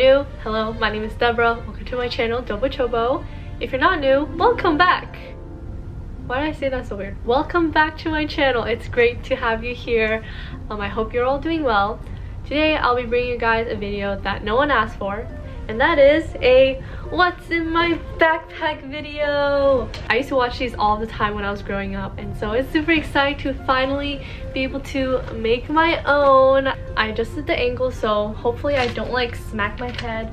you're new, hello, my name is Deborah. Welcome to my channel, Dobo Chobo. If you're not new, welcome back. Why did I say that so weird? Welcome back to my channel. It's great to have you here. I hope you're all doing well. Today, I'll be bringing you guys a video that no one asked for, and that is a what's in my backpack video. I used to watch these all the time when I was growing up, and so it's super exciting to finally be able to make my own. I adjusted the angle, so hopefully I don't like smack my head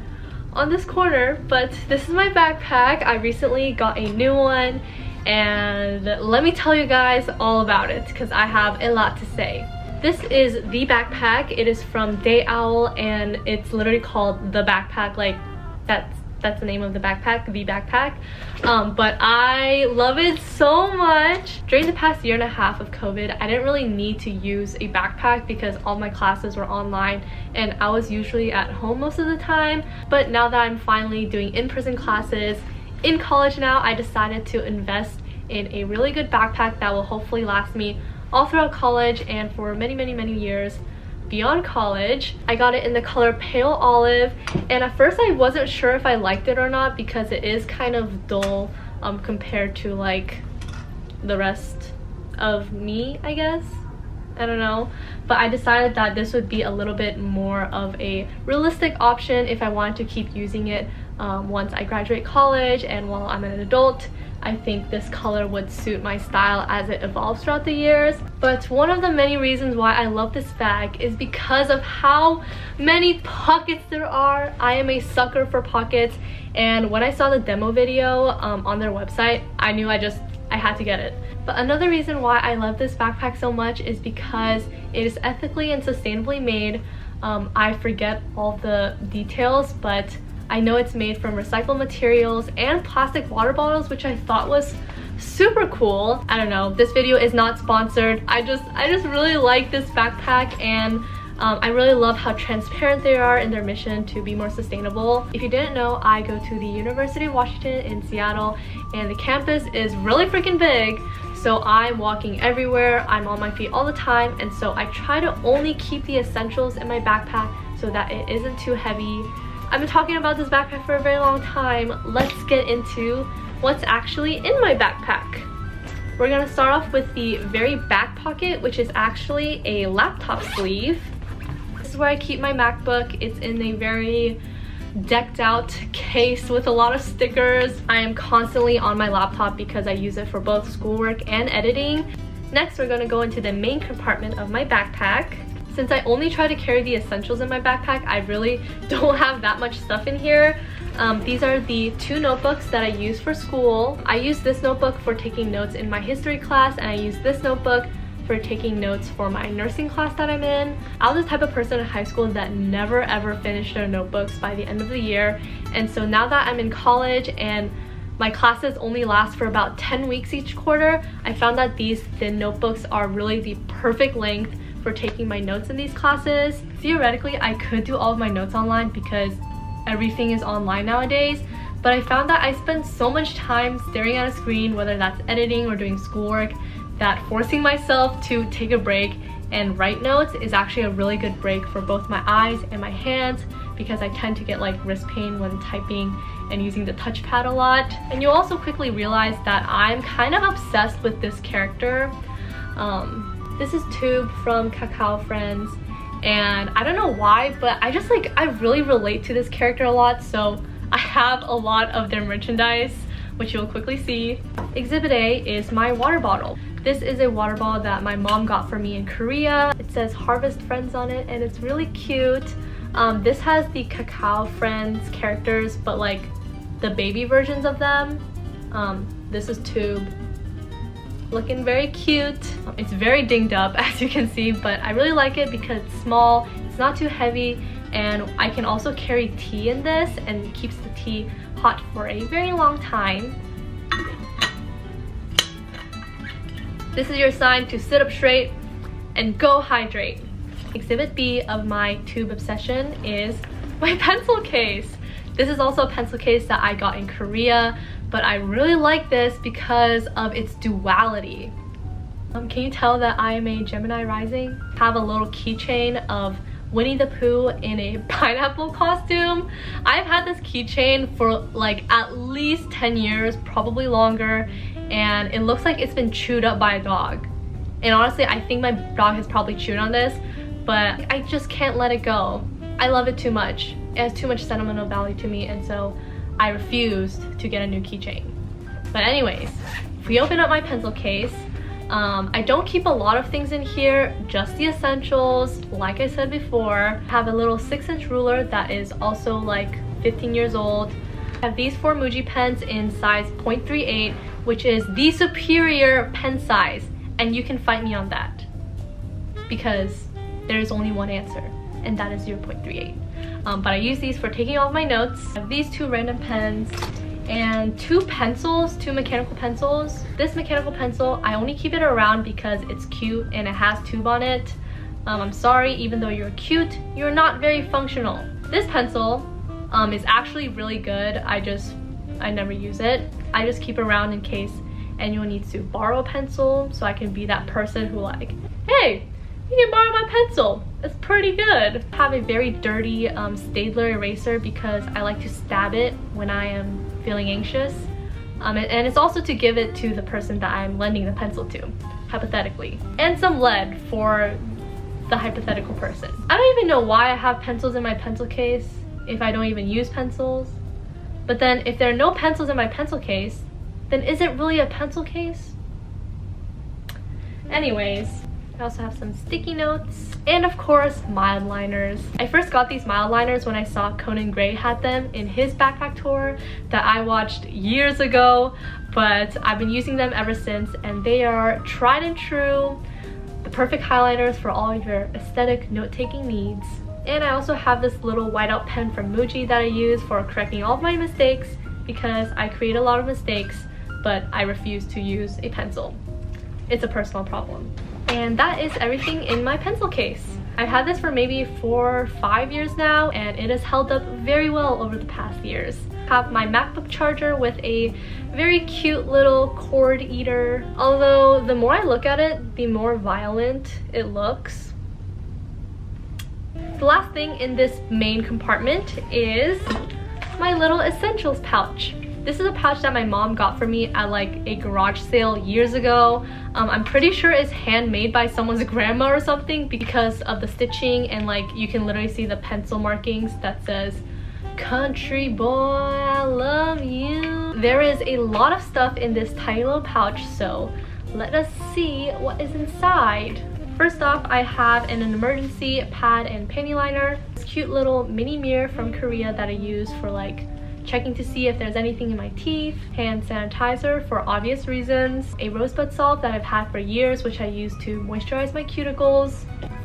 on this corner, but this is my backpack. I recently got a new one, and let me tell you guys all about it because I have a lot to say. This is the backpack. It is from Day Owl, and it's literally called The Backpack. Like, that's the name of the backpack, The Backpack. But I love it so much. During the past year and a half of COVID, I didn't really need to use a backpack because all my classes were online and I was usually at home most of the time. But now that I'm finally doing in-person classes in college now, I decided to invest in a really good backpack that will hopefully last me all throughout college and for many years beyond college. I got it in the color pale olive, and at first I wasn't sure if I liked it or not because it is kind of dull compared to like the rest of me, I guess. I don't know, but I decided that this would be a little bit more of a realistic option if I wanted to keep using it once I graduate college and while I'm an adult. I think this color would suit my style as it evolves throughout the years. But one of the many reasons why I love this bag is because of how many pockets there are. I am a sucker for pockets, and when I saw the demo video on their website, I knew I had to get it. But another reason why I love this backpack so much is because it is ethically and sustainably made. I forget all the details, but I know it's made from recycled materials and plastic water bottles, which I thought was super cool. I don't know, this video is not sponsored. I just really like this backpack, and I really love how transparent they are in their mission to be more sustainable. If you didn't know, I go to the University of Washington in Seattle, and the campus is really freaking big. So I'm walking everywhere, I'm on my feet all the time, and so I try to only keep the essentials in my backpack so that it isn't too heavy. I've been talking about this backpack for a very long time. Let's get into what's actually in my backpack. We're gonna start off with the very back pocket, which is actually a laptop sleeve. This is where I keep my MacBook. It's in a very decked out case with a lot of stickers. I am constantly on my laptop because I use it for both schoolwork and editing. Next, we're gonna go into the main compartment of my backpack. Since I only try to carry the essentials in my backpack, I really don't have that much stuff in here. These are the two notebooks that I use for school. I use this notebook for taking notes in my history class, and I use this notebook for taking notes for my nursing class that I'm in. I was the type of person in high school that never ever finished their notebooks by the end of the year. And so now that I'm in college and my classes only last for about 10 weeks each quarter, I found that these thin notebooks are really the perfect length for taking my notes in these classes. Theoretically, I could do all of my notes online because everything is online nowadays, but I found that I spend so much time staring at a screen, whether that's editing or doing schoolwork, that forcing myself to take a break and write notes is actually a really good break for both my eyes and my hands, because I tend to get like wrist pain when typing and using the touchpad a lot. And you'll also quickly realize that I'm kind of obsessed with this character. This is Tube from Kakao Friends, and I don't know why, but I really relate to this character a lot, so I have a lot of their merchandise, which you'll quickly see. Exhibit A is my water bottle. This is a water bottle that my mom got for me in Korea. It says Harvest Friends on it, and it's really cute. This has the Kakao Friends characters, but like the baby versions of them. This is Tube. Looking very cute. It's very dinged up as you can see, but I really like it because it's small, it's not too heavy, and I can also carry tea in this, and it keeps the tea hot for a very long time. This is your sign to sit up straight and go hydrate. Exhibit B of my Tube obsession is my pencil case. This is also a pencil case that I got in Korea, but I really like this because of its duality. Can you tell that I am a Gemini rising? I have a little keychain of Winnie the Pooh in a pineapple costume. I've had this keychain for like at least 10 years, probably longer, and it looks like it's been chewed up by a dog. And honestly, I think my dog has probably chewed on this, but I just can't let it go. I love it too much. It has too much sentimental value to me, and so I refused to get a new keychain. But anyways, if we open up my pencil case, I don't keep a lot of things in here, just the essentials. Like I said before, I have a little 6-inch ruler that is also like 15 years old. I have these 4 Muji pens in size 0.38, which is the superior pen size, and you can fight me on that because there is only one answer, and that is 0.38. But I use these for taking all my notes. I have these 2 random pens and 2 pencils, 2 mechanical pencils. This mechanical pencil, I only keep it around because it's cute and it has Tube on it. I'm sorry, even though you're cute, you're not very functional. This pencil is actually really good. I never use it. I just keep around in case anyone needs to borrow a pencil, so I can be that person who like, hey, you can borrow my pencil. It's pretty good. I have a very dirty Staedtler eraser because I like to stab it when I am feeling anxious, and it's also to give it to the person that I'm lending the pencil to, hypothetically, and some lead for the hypothetical person. I don't even know why I have pencils in my pencil case if I don't even use pencils, but then if there are no pencils in my pencil case, then is it really a pencil case? Anyways, I also have some sticky notes and of course mild liners. I first got these mild liners when I saw Conan Gray had them in his backpack tour that I watched years ago, but I've been using them ever since, and they are tried and true, the perfect highlighters for all of your aesthetic note-taking needs. And I also have this little whiteout pen from Muji that I use for correcting all of my mistakes because I create a lot of mistakes, but I refuse to use a pencil. It's a personal problem. And that is everything in my pencil case. I've had this for maybe 4 or 5 years now, and it has held up very well over the past years. I have my MacBook charger with a very cute little cord eater. Although the more I look at it, the more violent it looks. The last thing in this main compartment is my little essentials pouch. This is a pouch that my mom got for me at like a garage sale years ago. I'm pretty sure it's handmade by someone's grandma or something because of the stitching, and like you can literally see the pencil markings that says, "Country boy, I love you." There is a lot of stuff in this tiny little pouch, so let us see what is inside. First off, I have an emergency pad and panty liner. This cute little mini mirror from Korea that I use for like checking to see if there's anything in my teeth, hand sanitizer for obvious reasons, a rosebud salt that I've had for years which I use to moisturize my cuticles,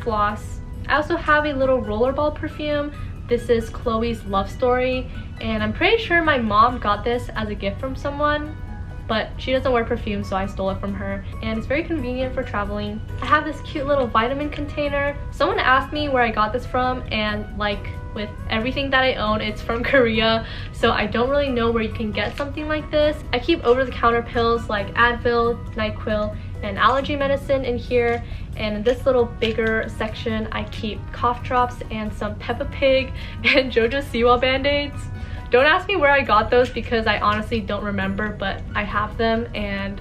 floss. I also have a little rollerball perfume. This is Chloe's Love Story, and I'm pretty sure my mom got this as a gift from someone, but she doesn't wear perfume, so I stole it from her, and it's very convenient for traveling. I have this cute little vitamin container. Someone asked me where I got this from, and like with everything that I own, it's from Korea, so I don't really know where you can get something like this. I keep over-the-counter pills like Advil, NyQuil, and allergy medicine in here, and in this little bigger section I keep cough drops and some Peppa Pig and JoJo Siwa band-aids. Don't ask me where I got those because I honestly don't remember, but I have them and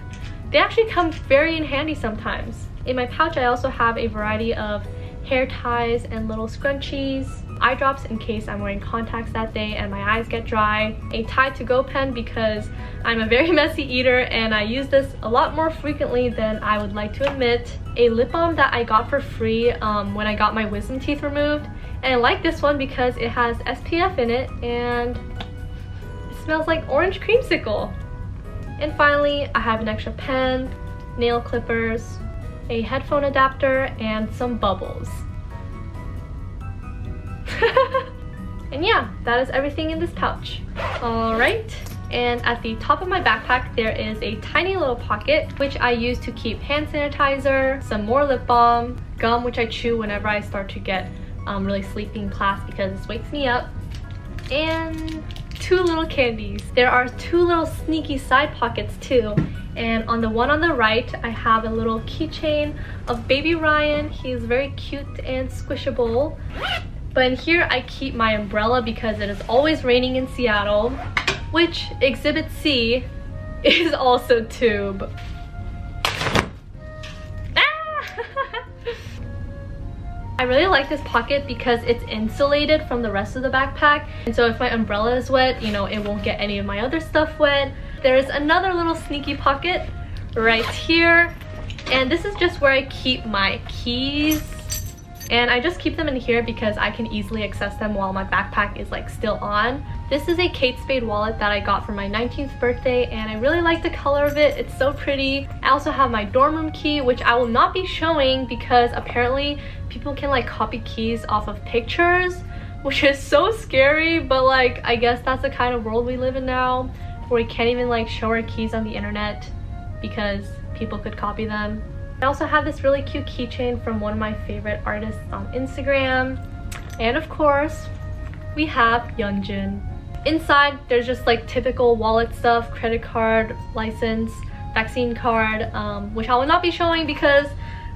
they actually come very in handy sometimes. In my pouch I also have a variety of hair ties and little scrunchies, eye drops in case I'm wearing contacts that day and my eyes get dry, a Tide to go pen because I'm a very messy eater and I use this a lot more frequently than I would like to admit, a lip balm that I got for free when I got my wisdom teeth removed, and I like this one because it has SPF in it and it smells like orange creamsicle. And finally, I have an extra pen, nail clippers, a headphone adapter, and some bubbles. And yeah, that is everything in this pouch. Alright, and at the top of my backpack there is a tiny little pocket which I use to keep hand sanitizer, some more lip balm, gum which I chew whenever I start to get really sleepy in class because this wakes me up, and 2 little candies. There are 2 little sneaky side pockets too, And on the one on the right, I have a little keychain of baby Ryan. He's very cute and squishable. But in here, I keep my umbrella because it is always raining in Seattle, which Exhibit C is also Tube. I really like this pocket because it's insulated from the rest of the backpack, and so if my umbrella is wet, you know, it won't get any of my other stuff wet. There is another little sneaky pocket right here, and this is just where I keep my keys, and I just keep them in here because I can easily access them while my backpack is like still on. This is a Kate Spade wallet that I got for my 19th birthday, and I really like the color of it. It's so pretty. I also have my dorm room key, which I will not be showing because apparently people can like copy keys off of pictures, which is so scary, but like I guess that's the kind of world we live in now, where we can't even like show our keys on the internet because people could copy them. I also have this really cute keychain from one of my favorite artists on Instagram, and of course we have Yeonjun. Inside there's just like typical wallet stuff, credit card, license, vaccine card, which I will not be showing because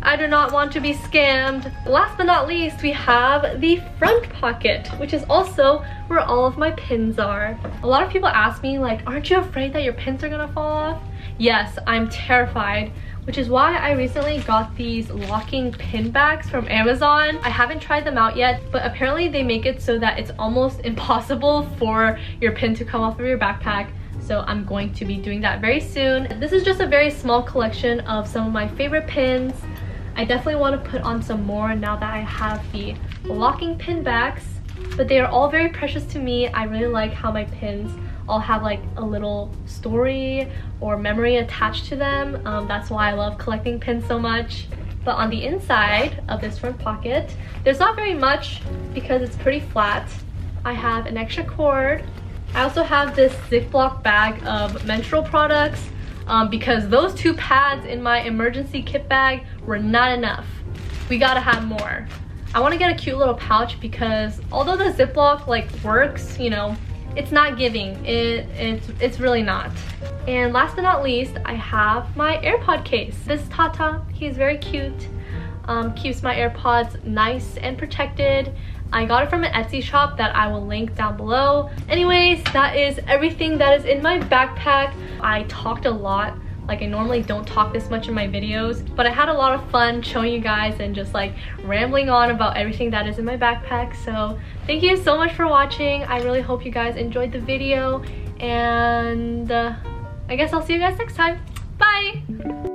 I do not want to be scammed. Last but not least, we have the front pocket, which is also where all of my pins are. A lot of people ask me like, aren't you afraid that your pins are gonna fall off? Yes, I'm terrified, which is why I recently got these locking pin backs from Amazon. I haven't tried them out yet, but apparently they make it so that it's almost impossible for your pin to come off of your backpack. So I'm going to be doing that very soon. This is just a very small collection of some of my favorite pins. I definitely want to put on some more now that I have the locking pin backs, but they are all very precious to me. I really like how my pins all have like a little story or memory attached to them. That's why I love collecting pins so much. But on the inside of this front pocket, there's not very much because it's pretty flat. I have an extra cord. I also have this Ziploc bag of menstrual products, because those two pads in my emergency kit bag were not enough. We gotta have more. I want to get a cute little pouch because although the Ziploc like works, you know, it's not giving. It's really not. And last but not least, I have my AirPod case. This is Tata. He's very cute. Keeps my AirPods nice and protected. I got it from an Etsy shop that I will link down below. Anyways, that is everything that is in my backpack. I talked a lot. Like, I normally don't talk this much in my videos, but I had a lot of fun showing you guys and just like rambling on about everything that is in my backpack. So thank you so much for watching. I really hope you guys enjoyed the video, and I guess I'll see you guys next time. Bye!